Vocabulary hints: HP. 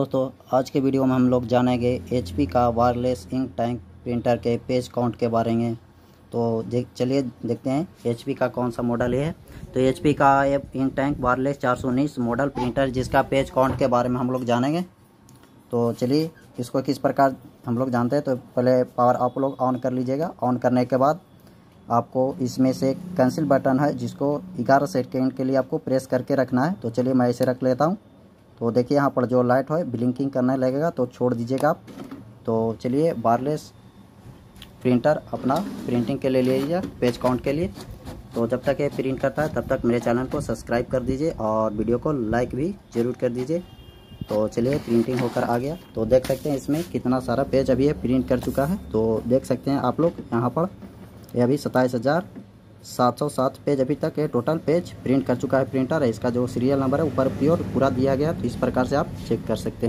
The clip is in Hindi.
दोस्तों आज के वीडियो में हम लोग जानेंगे HP का वायरलेस इंक टैंक प्रिंटर के पेज काउंट के बारे में। तो चलिए देखते हैं HP का कौन सा मॉडल है। तो HP का ये ink tank wireless 419 model printer जिसका पेज काउंट के बारे में हम लोग जानेंगे। तो चलिए इसको किस प्रकार हम लोग जानते हैं। तो पहले पावर आप लोग ऑन कर लीजिएगा। ऑन करने के बाद आपको इसमें से कैंसिल बटन है जिसको 11 सेकेंड के लिए आपको प्रेस करके रखना है। तो चलिए मैं इसे रख लेता हूँ। तो देखिए यहाँ पर जो लाइट है ब्लिंकिंग करने लगेगा, तो छोड़ दीजिएगा आप। तो चलिए वायरलेस प्रिंटर अपना प्रिंटिंग के लिए ले लीजिए पेज काउंट के लिए। तो जब तक ये प्रिंट करता है तब तक मेरे चैनल को सब्सक्राइब कर दीजिए और वीडियो को लाइक भी ज़रूर कर दीजिए। तो चलिए प्रिंटिंग होकर आ गया। तो देख सकते हैं इसमें कितना सारा पेज अभी ये प्रिंट कर चुका है। तो देख सकते हैं आप लोग यहाँ पर ये अभी 27,707 पेज अभी तक ये टोटल पेज प्रिंट कर चुका है प्रिंटर है। इसका जो सीरियल नंबर है ऊपर प्योर पूरा दिया गया। तो इस प्रकार से आप चेक कर सकते हैं।